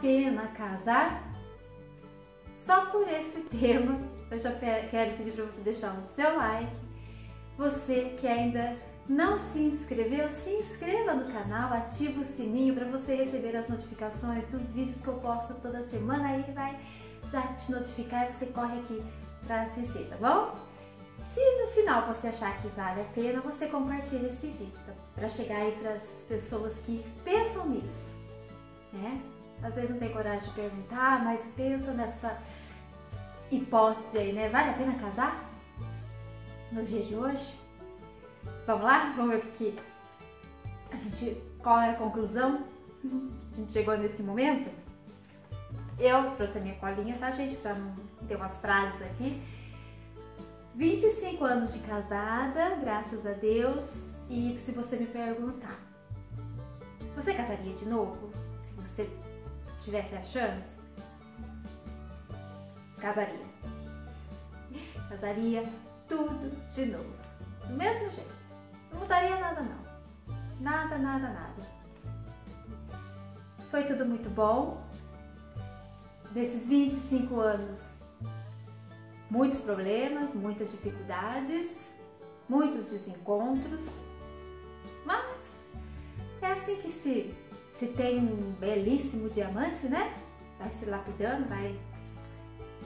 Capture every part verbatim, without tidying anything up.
pena casar? Só por esse tema eu já quero pedir para você deixar o seu like. Você que ainda não se inscreveu, se inscreva no canal, ativa o sininho para você receber as notificações dos vídeos que eu posto toda semana. Aí vai já te notificar e você corre aqui para assistir, tá bom? Se no final você achar que vale a pena, você compartilha esse vídeo, tá? Para chegar aí para as pessoas que pensam nisso, né? Às vezes não tem coragem de perguntar, mas pensa nessa hipótese aí, né? Vale a pena casar nos dias de hoje? Vamos lá? Vamos ver o que a gente... Qual é a conclusão? A gente chegou nesse momento? Eu trouxe a minha colinha, tá, gente? Para não ter umas frases aqui. vinte e cinco anos de casada, graças a Deus. E se você me perguntar, você casaria de novo? Se você tivesse a chance? Casaria. Casaria tudo de novo. Do mesmo jeito. Não mudaria nada, não. Nada, nada, nada. Foi tudo muito bom. Desses vinte e cinco anos, muitos problemas, muitas dificuldades, muitos desencontros, mas é assim que se, se tem um belíssimo diamante, né? Vai se lapidando, vai,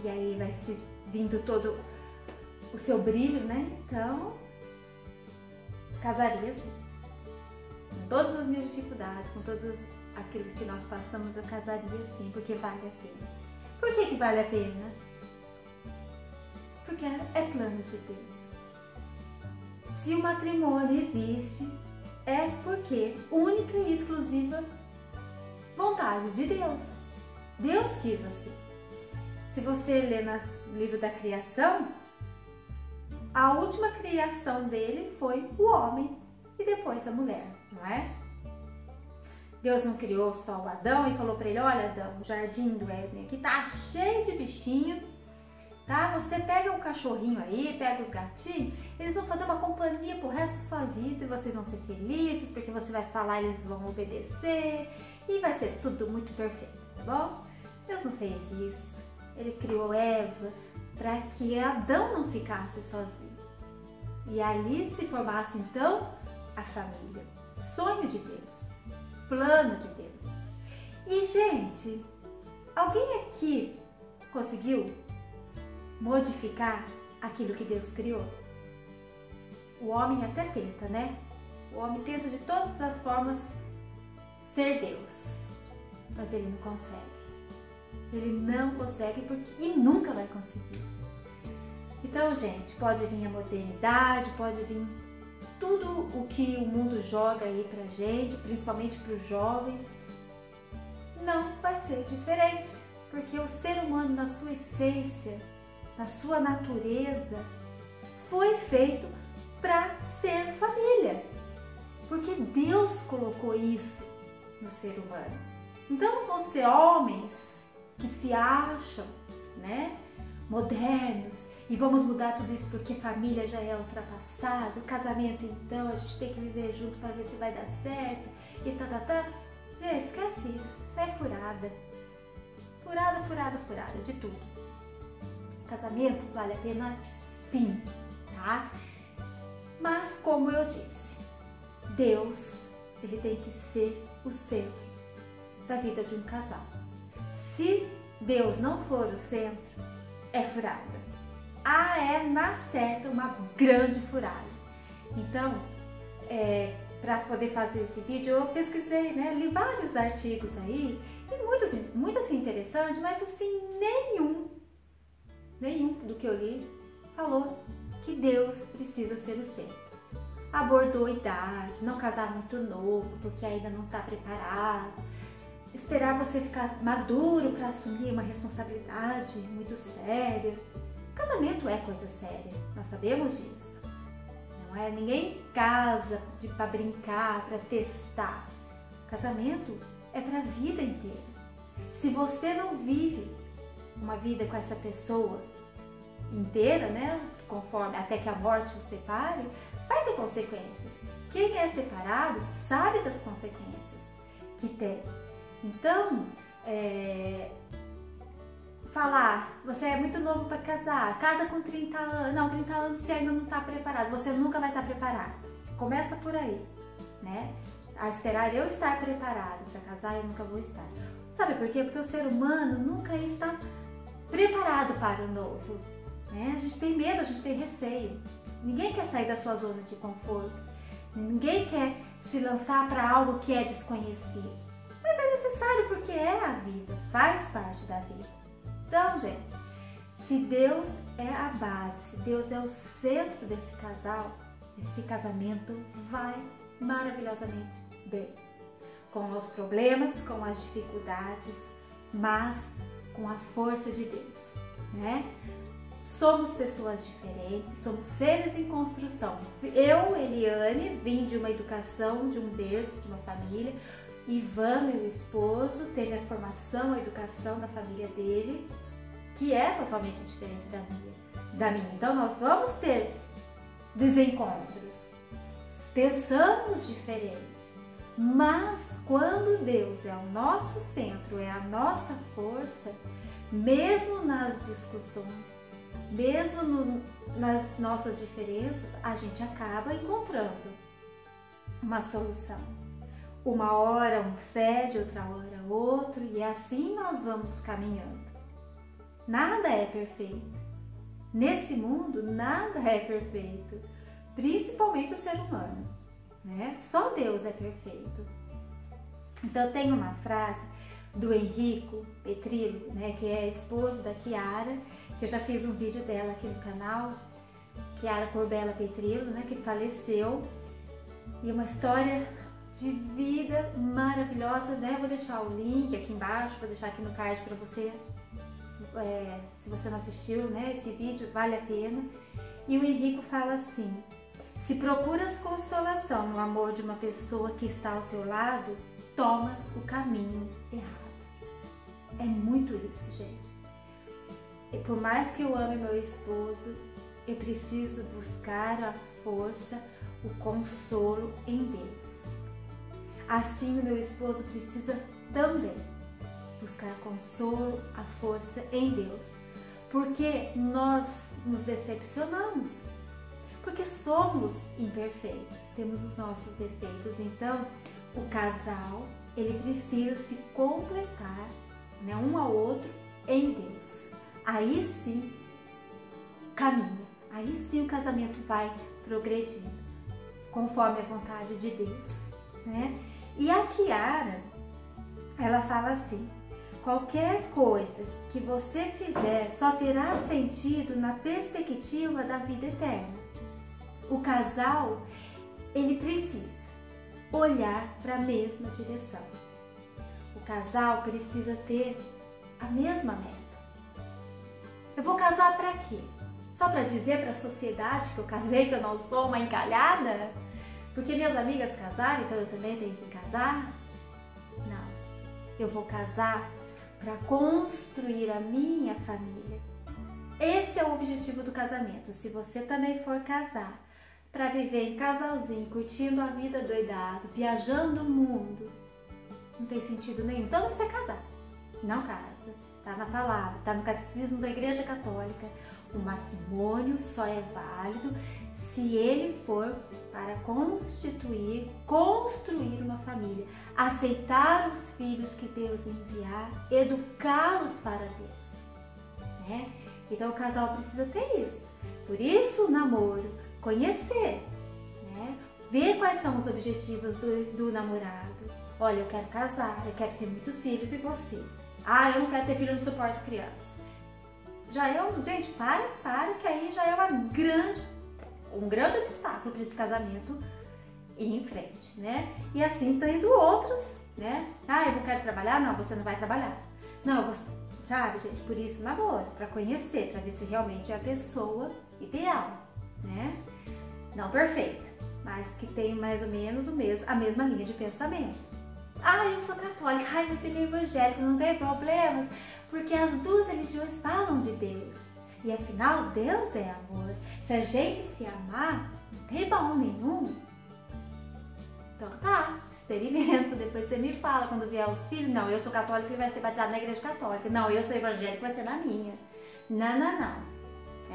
e aí vai se vindo todo o seu brilho, né? Então, casaria sim. Com todas as minhas dificuldades, com todas aquilo que nós passamos, eu casaria sim, porque vale a pena. Por que que vale a pena? Porque é plano de Deus. Se o matrimônio existe, é porque única e exclusiva vontade de Deus. Deus quis assim. Se você ler no livro da criação, a última criação dele foi o homem e depois a mulher, não é? Deus não criou só o Adão e falou para ele: olha, Adão, o jardim do Éden aqui tá cheio de bichinho. Tá? Você pega um cachorrinho aí, pega os gatinhos, eles vão fazer uma companhia pro resto da sua vida e vocês vão ser felizes, porque você vai falar e eles vão obedecer e vai ser tudo muito perfeito, tá bom? Deus não fez isso. Ele criou Eva para que Adão não ficasse sozinho. E ali se formasse então a família. Sonho de Deus. Plano de Deus. E gente, alguém aqui conseguiu modificar aquilo que Deus criou? O homem até tenta, né? O homem tenta de todas as formas ser Deus, mas ele não consegue. Ele não consegue porque, e nunca vai conseguir. Então, gente, pode vir a modernidade, pode vir tudo o que o mundo joga aí pra gente, principalmente pros jovens, não vai ser diferente, porque o ser humano na sua essência, na sua natureza, foi feito para ser família, porque Deus colocou isso no ser humano. Então não vão ser homens que se acham, né, modernos e vamos mudar tudo isso porque família já é ultrapassado, casamento então a gente tem que viver junto para ver se vai dar certo e tá, tá, tá. Gente, esquece isso, isso é furada, furada, furada, furada de tudo. Casamento vale a pena sim, tá? Mas como eu disse, Deus, ele tem que ser o centro da vida de um casal. Se Deus não for o centro, é furada. Ah, é na certa uma grande furada. Então, é, para poder fazer esse vídeo, eu pesquisei, né? Li vários artigos aí e muitos, muito assim interessantes, mas assim nenhum Nenhum do que eu li falou que Deus precisa ser o centro. Abordou a idade, não casar muito novo, porque ainda não está preparado. Esperar você ficar maduro para assumir uma responsabilidade muito séria. Casamento é coisa séria, nós sabemos disso. Não é? Ninguém casa para brincar, para testar. Casamento é para a vida inteira. Se você não vive uma vida com essa pessoa inteira, né? Conforme até que a morte o separe, vai ter consequências. Quem é separado sabe das consequências que tem. Então, é, falar, você é muito novo para casar, casa com trinta anos, não, trinta anos você ainda não está preparado, você nunca vai estar preparado. Começa por aí, né? A esperar eu estar preparado para casar, eu nunca vou estar. Sabe por quê? Porque o ser humano nunca está preparado para o novo, né? A gente tem medo, a gente tem receio. Ninguém quer sair da sua zona de conforto, ninguém quer se lançar para algo que é desconhecido. Mas é necessário porque é a vida, faz parte da vida. Então, gente, se Deus é a base, se Deus é o centro desse casal, esse casamento vai maravilhosamente bem. Com os problemas, com as dificuldades, mas com a força de Deus, né? Somos pessoas diferentes, somos seres em construção. Eu, Eliane, vim de uma educação, de um berço, de uma família. Ivan, meu esposo, teve a formação, a educação da família dele, que é totalmente diferente da minha. Da minha. Então, nós vamos ter desencontros. Pensamos diferente, mas quando Deus é o nosso centro, é a nossa força, mesmo nas discussões, mesmo no, nas nossas diferenças, a gente acaba encontrando uma solução. Uma hora um cede, outra hora outro, e assim nós vamos caminhando. Nada é perfeito. Nesse mundo, nada é perfeito, principalmente o ser humano, né? Só Deus é perfeito. Então tem uma frase do Henrique Petrilo, né, que é esposo da Chiara, que eu já fiz um vídeo dela aqui no canal, Chiara Corbella Petrilo, né, que faleceu, e uma história de vida maravilhosa, né? Vou deixar o link aqui embaixo, vou deixar aqui no card para você, é, se você não assistiu, né, esse vídeo, vale a pena. E o Henrique fala assim: se procuras consolação no amor de uma pessoa que está ao teu lado, tomas o caminho errado. É muito isso, gente. E por mais que eu ame meu esposo, eu preciso buscar a força, o consolo em Deus. Assim, meu esposo precisa também buscar consolo, a força em Deus. Porque nós nos decepcionamos, porque somos imperfeitos, temos os nossos defeitos. Então, o casal, ele precisa se completar, né, um ao outro em Deus. Aí sim caminha, aí sim o casamento vai progredindo, conforme a vontade de Deus, né? E a Chiara, ela fala assim: qualquer coisa que você fizer só terá sentido na perspectiva da vida eterna. O casal, ele precisa olhar para a mesma direção. O casal precisa ter a mesma meta. Eu vou casar para quê? Só para dizer para a sociedade que eu casei, que eu não sou uma encalhada? Porque minhas amigas casaram, então eu também tenho que casar? Não. Eu vou casar para construir a minha família. Esse é o objetivo do casamento. Se você também for casar para viver em casalzinho, curtindo a vida doidado, viajando o mundo, não tem sentido nenhum. Então não precisa casar. Não casa. Tá na palavra, tá no catecismo da Igreja Católica. O matrimônio só é válido se ele for para constituir, construir uma família, aceitar os filhos que Deus enviar, educá-los para Deus, né? Então o casal precisa ter isso. Por isso o namoro, conhecer, né? Ver quais são os objetivos do, do namorado. Olha, eu quero casar, eu quero ter muitos filhos, e você? Ah, eu não quero ter filho, no suporte criança. Já é um, gente, para, para, que aí já é uma grande, um grande obstáculo para esse casamento ir em frente, né? E assim tendo outros, né? Ah, eu quero trabalhar? Não, você não vai trabalhar. Não, você, sabe, gente, por isso namoro, para conhecer, para ver se realmente é a pessoa ideal, né? Não perfeita, mas que tem mais ou menos o mesmo, a mesma linha de pensamento. Ah, eu sou católica, ai, mas ele é evangélico, não tem problemas, porque as duas religiões falam de Deus. E afinal, Deus é amor. Se a gente se amar, não tem baú nenhum. Então tá, experimenta, depois você me fala quando vier os filhos. Não, eu sou católica e vai ser batizado na igreja católica. Não, eu sou evangélica, vai ser na minha. Não, não, não.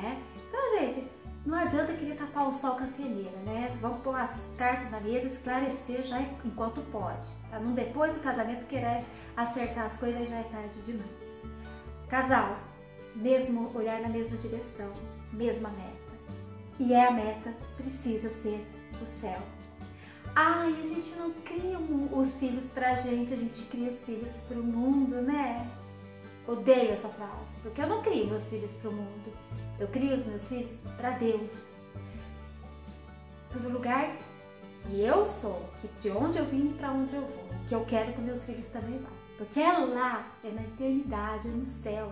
É? Então, gente, não adianta querer tapar o sol com a peneira, né? Vamos pôr as cartas na mesa, esclarecer já enquanto pode. Pra não depois do casamento querer acertar as coisas e já é tarde demais. Casal, mesmo olhar na mesma direção, mesma meta. E é a meta, precisa ser o céu. Ai, ah, a gente não cria os filhos pra gente, a gente cria os filhos pro mundo, né? Odeio essa frase, porque eu não crio meus filhos pro mundo. Eu crio os meus filhos pra Deus. Pro lugar que eu sou, que de onde eu vim e pra onde eu vou. Que eu quero que meus filhos também vá. Porque é lá, é na eternidade, é no céu,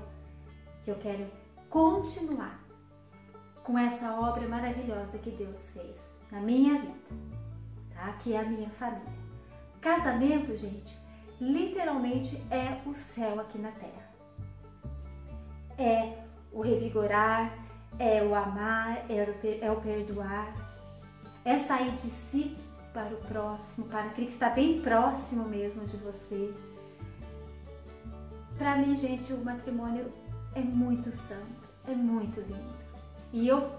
que eu quero continuar com essa obra maravilhosa que Deus fez na minha vida. Tá? Que é a minha família. Casamento, gente, literalmente é o céu aqui na terra. É o revigorar, é o amar, é o perdoar, é sair de si para o próximo, para aquele que está bem próximo mesmo de você. Para mim, gente, o matrimônio é muito santo, é muito lindo. E eu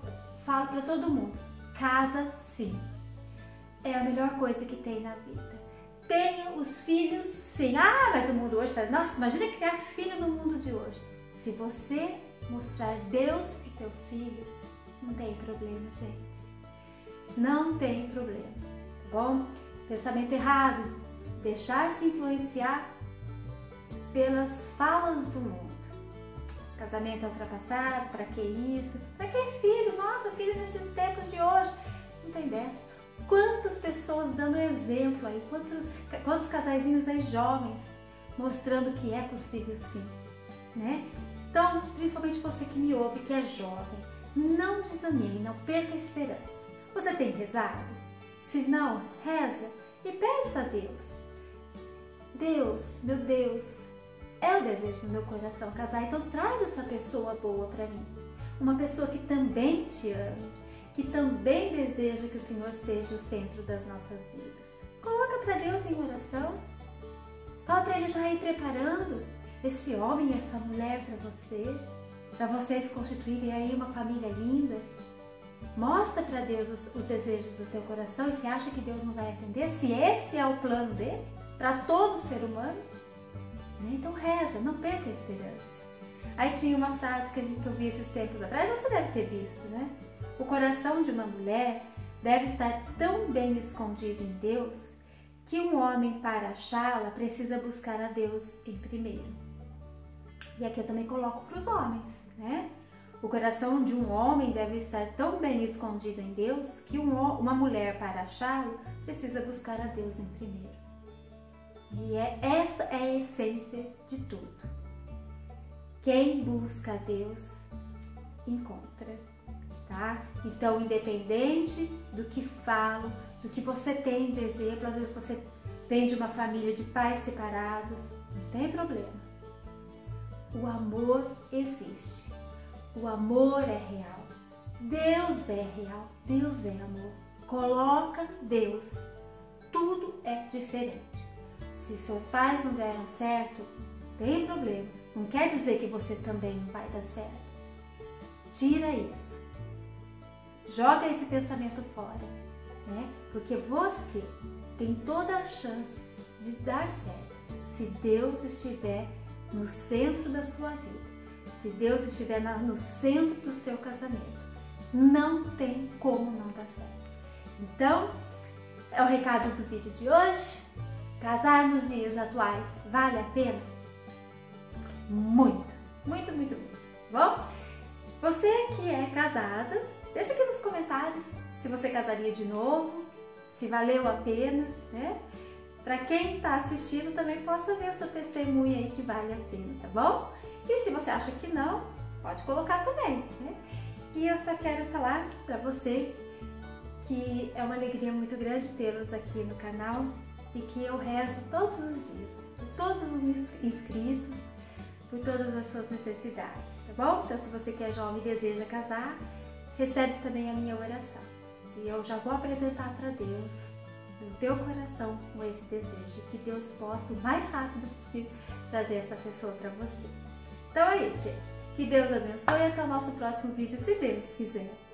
falo para todo mundo, casa sim. É a melhor coisa que tem na vida. Tenha os filhos, sim. Ah, mas o mundo hoje tá... Nossa, imagina criar filho no mundo de hoje. Se você mostrar Deus pro teu filho, não tem problema, gente. Não tem problema, tá bom? Pensamento errado. Deixar-se influenciar pelas falas do mundo. Casamento é ultrapassado, pra que isso? Pra que filho? Nossa, filho nesses tempos de hoje. Não tem dessa. Quantas pessoas dando exemplo aí, quantos, quantos casaizinhos aí jovens mostrando que é possível sim, né? Então, principalmente você que me ouve, que é jovem, não desanime, não perca a esperança. Você tem rezado? Se não, reza e peça a Deus. Deus, meu Deus, é o desejo do meu coração casar, então traz essa pessoa boa para mim. Uma pessoa que também te ama, que também deseja que o Senhor seja o centro das nossas vidas. Coloca para Deus em oração. Fala para Ele já ir preparando este homem e essa mulher para você, para vocês constituírem aí uma família linda. Mostra para Deus os, os desejos do teu coração, e se acha que Deus não vai atender, se esse é o plano dele para todo ser humano, né? Então reza, não perca a esperança. Aí tinha uma frase que eu vi esses tempos atrás, você deve ter visto, né? O coração de uma mulher deve estar tão bem escondido em Deus que um homem, para achá-la, precisa buscar a Deus em primeiro. E aqui eu também coloco para os homens, né? O coração de um homem deve estar tão bem escondido em Deus que um, uma mulher, para achá-lo, precisa buscar a Deus em primeiro. E é, essa é a essência de tudo. Quem busca a Deus, encontra. Tá? Então, independente do que falo, do que você tem de exemplo, às vezes você vem de uma família de pais separados, não tem problema. O amor existe, o amor é real, Deus é real, Deus é amor. Coloca Deus, tudo é diferente. Se seus pais não deram certo, não tem problema, não quer dizer que você também não vai dar certo. Tira isso. Joga esse pensamento fora, né? Porque você tem toda a chance de dar certo se Deus estiver no centro da sua vida, se Deus estiver no centro do seu casamento. Não tem como não dar certo. Então, é o recado do vídeo de hoje. Casar nos dias atuais vale a pena? Muito, muito, muito, muito. Bom, você que é casado, deixa aqui nos comentários se você casaria de novo, se valeu a pena, né? Para quem está assistindo também possa ver o seu testemunho aí que vale a pena, tá bom? E se você acha que não, pode colocar também, né? E eu só quero falar para você que é uma alegria muito grande tê-los aqui no canal e que eu rezo todos os dias, por todos os inscritos, por todas as suas necessidades, tá bom? Então se você que é jovem e deseja casar, recebe também a minha oração. E eu já vou apresentar para Deus no teu coração com esse desejo, que Deus possa o mais rápido possível trazer essa pessoa para você. Então é isso, gente. Que Deus abençoe e até o nosso próximo vídeo, se Deus quiser.